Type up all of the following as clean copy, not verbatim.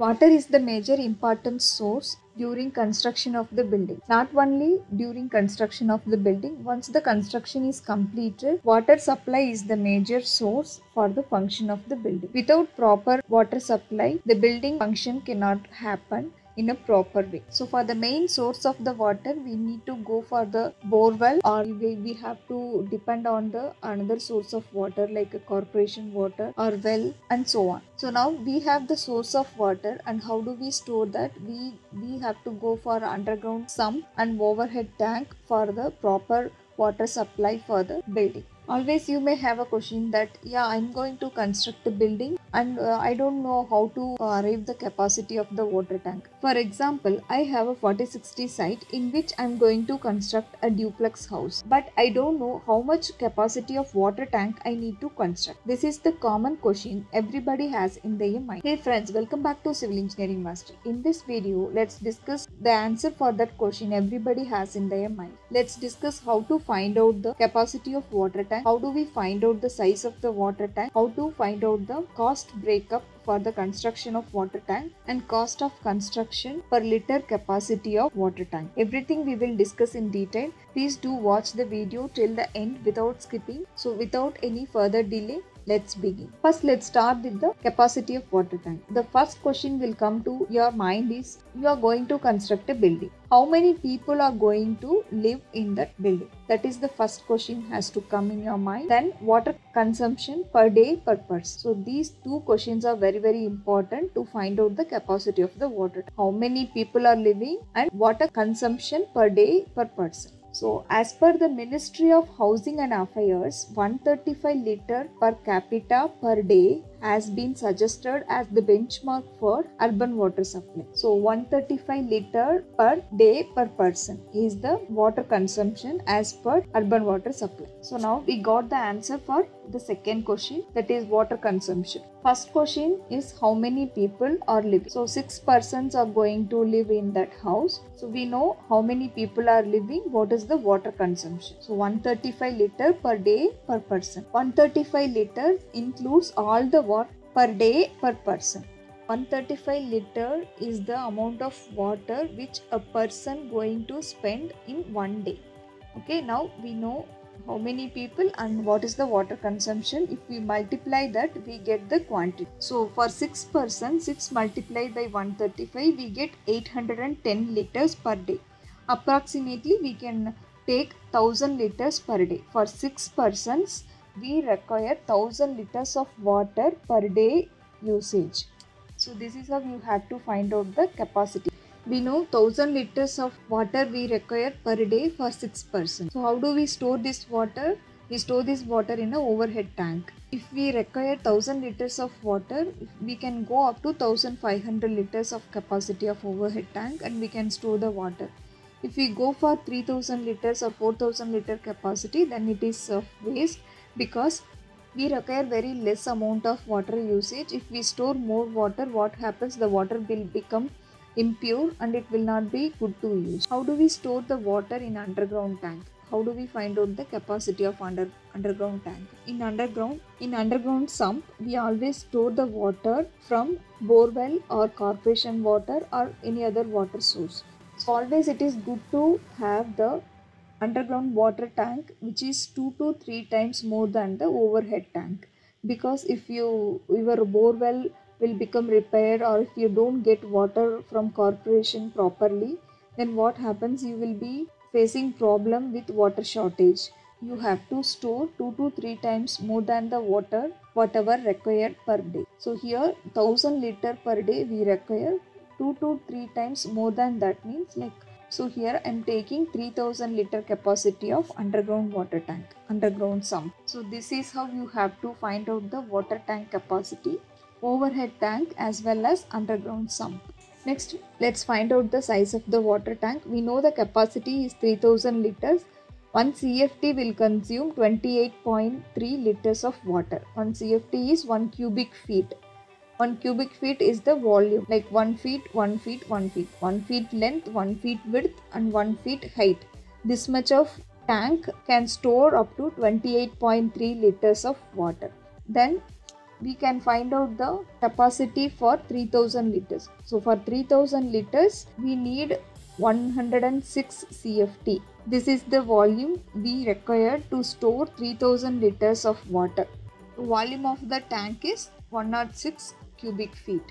Water is the major important source during construction of the building. Not only during construction of the building, once the construction is completed, water supply is the major source for the function of the building. Without proper water supply, the building function cannot happen in a proper way. So for the main source of the water, we need to go for the borewell, or we have to depend on the another source of water like a corporation water or well and so on. So now we have the source of water, and how do we store that? We have to go for underground sump and overhead tank for the proper water supply for the building. Always you may have a question that, yeah, I'm going to construct a building and I don't know how to arrive the capacity of the water tank. For example, I have a 40-60 site in which I'm going to construct a duplex house, but I don't know how much capacity of water tank I need to construct. This is the common question everybody has in their mind. Hey friends, welcome back to Civil Engineering Mastery. In this video, let's discuss the answer for that question everybody has in their mind. Let's discuss how to find out the capacity of water tank. How do we find out the size of the water tank? How to find out the cost breakup for the construction of water tank and cost of construction per liter capacity of water tank? Everything we will discuss in detail. Please do watch the video till the end without skipping. So without any further delay, let's begin. First, let's start with the capacity of water tank. The first question will come to your mind is, you are going to construct a building. How many people are going to live in that building? That is the first question has to come in your mind. Then water consumption per day per person. So these two questions are very important to find out the capacity of the water tank. How many people are living and water consumption per day per person. So, as per the Ministry of Housing and Affairs, 135 litre per capita per day has been suggested as the benchmark for urban water supply. So, 135 litre per day per person is the water consumption as per urban water supply. So, now we got the answer for the second question, that is water consumption. First question is how many people are living. So 6 persons are going to live in that house. So we know how many people are living, what is the water consumption. So 135 litre per day per person. 135 litres includes all the water per day per person. 135 litre is the amount of water which a person going to spend in one day. Okay, now we know how many people and what is the water consumption. If we multiply that, we get the quantity. So for 6 persons, 6 multiplied by 135, we get 810 liters per day. Approximately we can take 1000 liters per day. For 6 persons, we require 1000 liters of water per day usage. So this is how you have to find out the capacity. We know 1000 liters of water we require per day for 6 persons. So how do we store this water? We store this water in an overhead tank. If we require 1000 liters of water, we can go up to 1500 liters of capacity of overhead tank and we can store the water. If we go for 3000 liters or 4000 liter capacity, then it is of waste because we require very less amount of water usage. If we store more water, what happens? The water will become impure and it will not be good to use. How do we store the water in underground tank? How do we find out the capacity of underground tank? In underground sump, we always store the water from borewell or corporation water or any other water source. So always it is good to have the underground water tank which is 2 to 3 times more than the overhead tank, because if your borewell will become repaired or if you don't get water from corporation properly, then what happens? You will be facing problem with water shortage. You have to store 2 to 3 times more than the water whatever required per day. So here 1000 liter per day we require, 2 to 3 times more than that means like, so here I am taking 3000 liter capacity of underground water tank, underground sump. So this is how you have to find out the water tank capacity, overhead tank as well as underground sump. Next, let's find out the size of the water tank. We know the capacity is 3000 liters. 1 CFT will consume 28.3 liters of water. 1 CFT is 1 cubic feet. 1 cubic feet is the volume, like 1 feet, 1 feet, 1 feet. 1 feet length, 1 feet width and 1 feet height. This much of tank can store up to 28.3 liters of water. Then we can find out the capacity for 3000 liters. So for 3000 liters, we need 106 CFT. This is the volume we require to store 3000 liters of water. The volume of the tank is 106 cubic feet.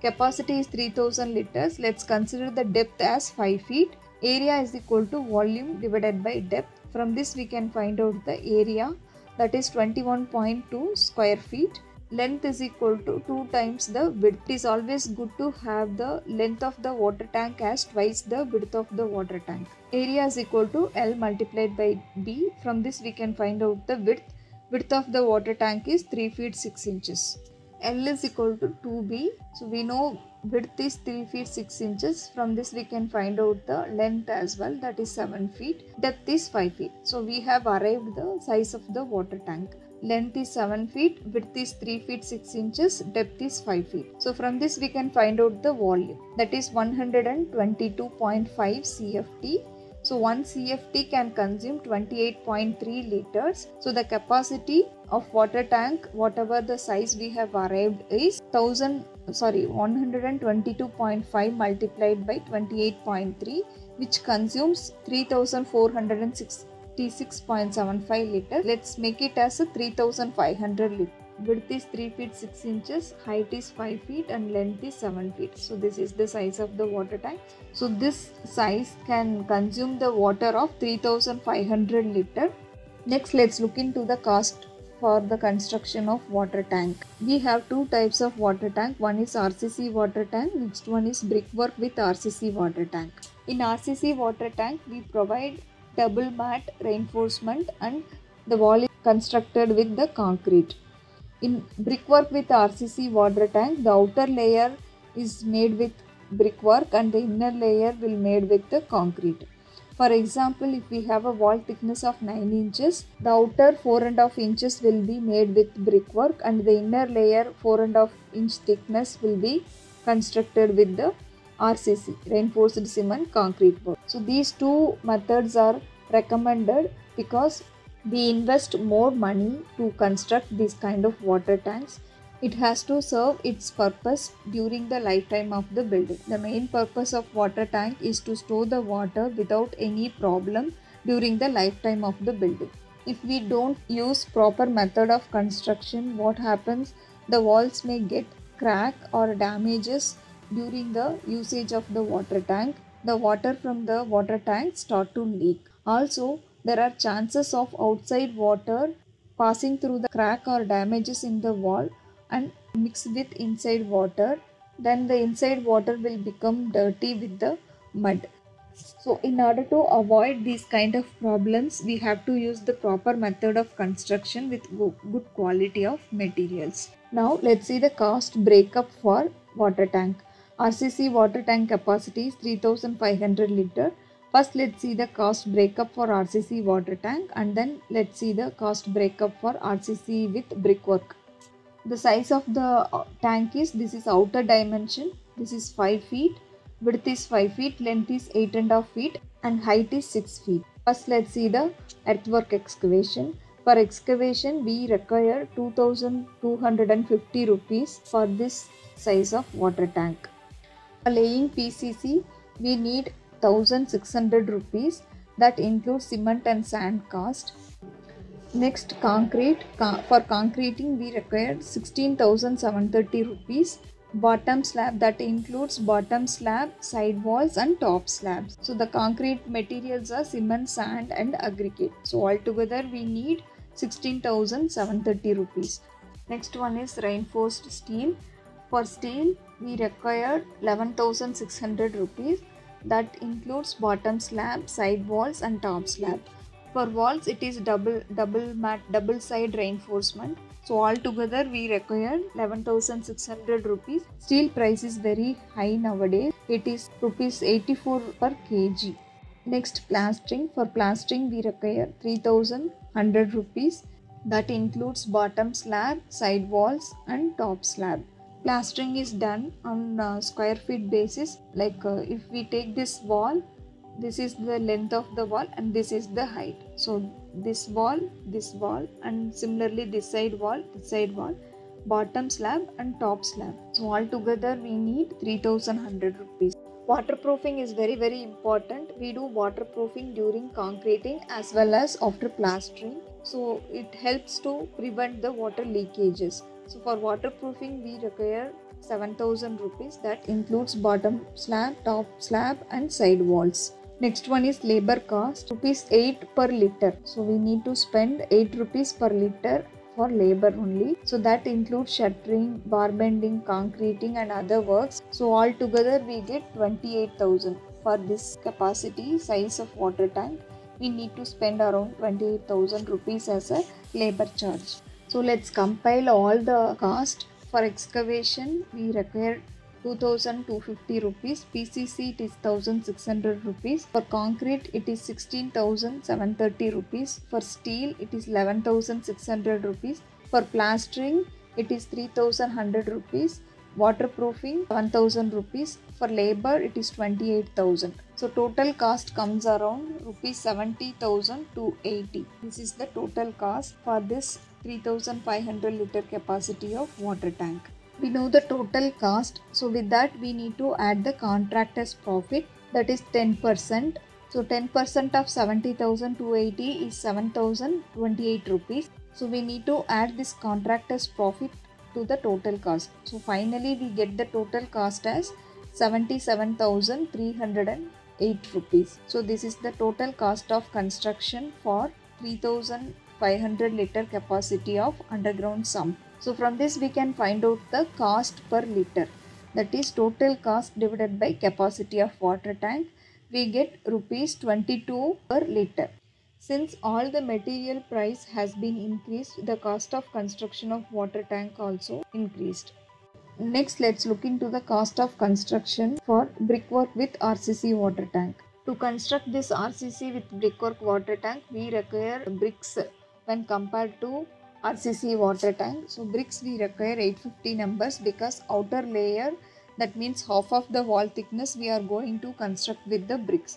Capacity is 3000 liters. Let's consider the depth as 5 feet. Area is equal to volume divided by depth. From this we can find out the area, that is 21.2 square feet. Length is equal to 2 times the width. It is always good to have the length of the water tank as twice the width of the water tank. Area is equal to L multiplied by B. From this we can find out the width. Width of the water tank is 3 feet 6 inches. L is equal to 2B. So we know width is 3 feet 6 inches. From this we can find out the length as well, that is 7 feet. Depth is 5 feet. So we have arrived the size of the water tank. Length is 7 feet, width is 3 feet 6 inches, depth is 5 feet. So from this we can find out the volume, that is 122.5 CFT. So 1 CFT can consume 28.3 liters. So the capacity of water tank, whatever the size we have arrived, is 122.5 multiplied by 28.3, which consumes 3466.75 liters. Let's make it as a 3500 liters. Width is 3 feet 6 inches, height is 5 feet and length is 7 feet. So this is the size of the water tank. So this size can consume the water of 3500 liters. Next, let's look into the cost for the construction of water tank. We have two types of water tank. One is RCC water tank, next one is brickwork with RCC water tank. In RCC water tank, we provide double mat reinforcement and the wall is constructed with the concrete. In brickwork with RCC water tank, the outer layer is made with brickwork and the inner layer will made with the concrete. For example, if we have a wall thickness of 9 inches, the outer 4.5 inches will be made with brickwork and the inner layer 4.5 inch thickness will be constructed with the RCC, reinforced cement concrete work. So these two methods are recommended because we invest more money to construct these kind of water tanks. It has to serve its purpose during the lifetime of the building. The main purpose of water tank is to store the water without any problem during the lifetime of the building. If we don't use proper method of construction, what happens? The walls may get crack or damages during the usage of the water tank. The water from the water tank start to leak. Also, there are chances of outside water passing through the crack or damages in the wall and mix with inside water. Then the inside water will become dirty with the mud. So in order to avoid these kind of problems, we have to use the proper method of construction with good quality of materials. Now let's see the cost breakup for water tank. RCC water tank capacity is 3500 liters. First, let's see the cost breakup for RCC water tank and then let's see the cost breakup for RCC with brickwork. The size of the tank is, this is outer dimension, this is 5 feet, width is 5 feet, length is 8.5 feet and height is 6 feet. First, let's see the earthwork excavation. For excavation, we require 2250 rupees for this size of water tank. For laying PCC, we need 1600 rupees, that includes cement and sand cost. Next, concrete. For concreting, we required 16,730 rupees. Bottom slab, that includes bottom slab, side walls and top slabs. So the concrete materials are cement, sand and aggregate. So altogether we need 16,730 rupees. Next one is reinforced steel. For steel, we required 11,600 rupees. That includes bottom slab, side walls and top slab. For walls, it is double side reinforcement. So altogether we require 11,600 rupees. Steel price is very high nowadays. It is rupees 84 per kg. Next, plastering. For plastering, we require 3,100 rupees. That includes bottom slab, side walls and top slab. Plastering is done on square feet basis, like if we take this wall, this is the length of the wall and this is the height. So this wall and similarly this side wall, bottom slab and top slab. So altogether we need 3100 rupees. Waterproofing is very important. We do waterproofing during concreting as well as after plastering. So it helps to prevent the water leakages. So for waterproofing we require 7000 rupees. That includes bottom slab, top slab and side walls. Next one is labor cost, ₹8 per litre. So we need to spend 8 rupees per litre for labor only. So that includes shuttering, bar bending, concreting and other works. So altogether we get 28,000. For this capacity size of water tank, we need to spend around 28,000 rupees as a labor charge. So let's compile all the cost. For excavation, we require 2250 rupees. PCC it is 1600 rupees. For concrete it is 16730 rupees. For steel it is 11600 rupees. For plastering it is 3100 rupees. Waterproofing 1000 rupees. For labor it is 28,000. So total cost comes around ₹70,280. This is the total cost for this 3500 liter capacity of water tank. We know the total cost, so with that we need to add the contractor's profit, that is 10%. So 10% of 70,280 is 7,028 rupees. So we need to add this contractor's profit to the total cost. So finally we get the total cost as 77,308 rupees. So this is the total cost of construction for 3500 liter capacity of underground sump. So from this we can find out the cost per litre, that is total cost divided by capacity of water tank. We get ₹22 per litre. Since all the material price has been increased, the cost of construction of water tank also increased. Next, let's look into the cost of construction for brickwork with RCC water tank. To construct this RCC with brickwork water tank, we require bricks when compared to RCC water tank. So bricks we require 850 numbers, because outer layer, that means half of the wall thickness, we are going to construct with the bricks.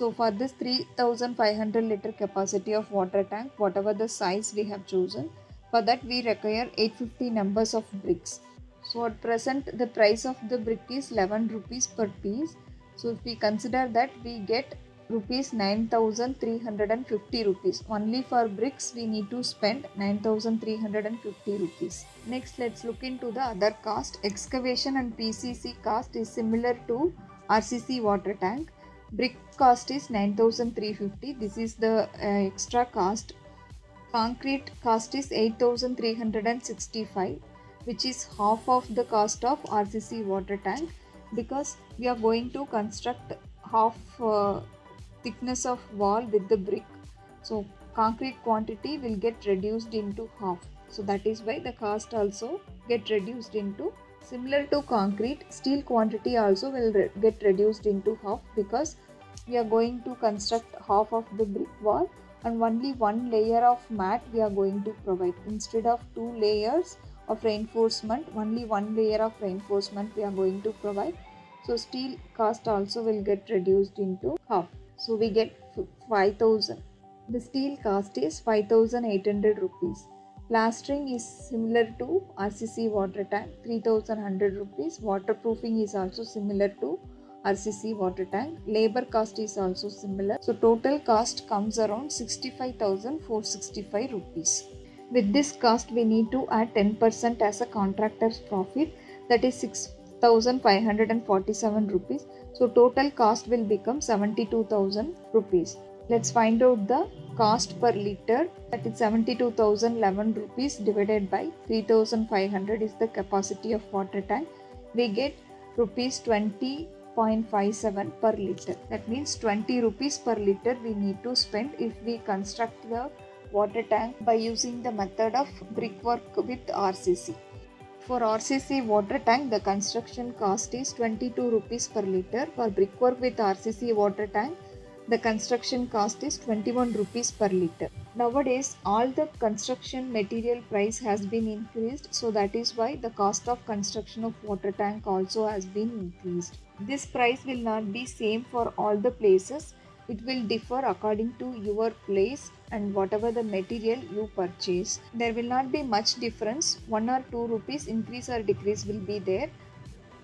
So for this 3500 liter capacity of water tank, whatever the size we have chosen, for that we require 850 numbers of bricks. So at present the price of the brick is 11 rupees per piece. So if we consider that, we get ₹9,350. Only for bricks we need to spend 9,350 rupees. Next, let's look into the other cost. Excavation and PCC cost is similar to RCC water tank. Brick cost is 9,350. This is the extra cost. Concrete cost is 8,365, which is half of the cost of RCC water tank, because we are going to construct half thickness of wall with the brick. So concrete quantity will get reduced into half. So that is why the cost also get reduced into. Similar to concrete, steel quantity also will get reduced into half, because we are going to construct half of the brick wall and only one layer of mat we are going to provide. Instead of two layers of reinforcement, only one layer of reinforcement we are going to provide. So steel cost also will get reduced into half. So we get 5,000. The steel cost is 5,800 rupees. Plastering is similar to RCC water tank, 3,100 rupees. Waterproofing is also similar to RCC water tank. Labor cost is also similar. So total cost comes around 65,465 rupees. With this cost, we need to add 10% as a contractor's profit, that is 6,547 rupees. So total cost will become 72,000 rupees. Let's find out the cost per litre, that is 72,011 rupees divided by 3,500 is the capacity of water tank. We get ₹20.57 per litre. That means 20 rupees per litre we need to spend if we construct the water tank by using the method of brickwork with RCC. For RCC water tank, the construction cost is 22 rupees per litre. For brickwork with RCC water tank, the construction cost is 21 rupees per litre. Nowadays, all the construction material price has been increased. So that is why the cost of construction of water tank also has been increased. This price will not be same for all the places. It will differ according to your place and whatever the material you purchase. There will not be much difference, 1 or 2 rupees increase or decrease will be there.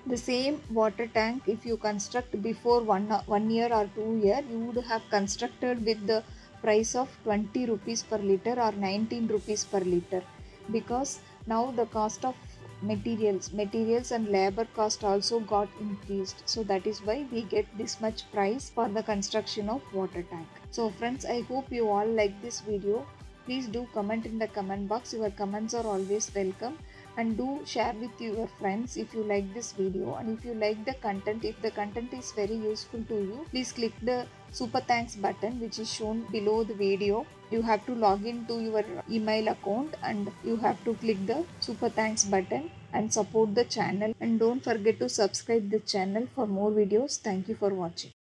The same water tank, if you construct before 1 year or 2 years, you would have constructed with the price of 20 rupees per litre or 19 rupees per litre, because now the cost of materials and labor cost also got increased, so that is why we get this much price for the construction of water tank. So friends, I hope you all like this video. Please do comment in the comment box, your comments are always welcome, and do share with your friends if you like this video, and if you like the content, if the content is very useful to you, please click the super thanks button which is shown below the video. You have to log in to your email account and you have to click the super thanks button and support the channel, and don't forget to subscribe the channel for more videos. Thank you for watching.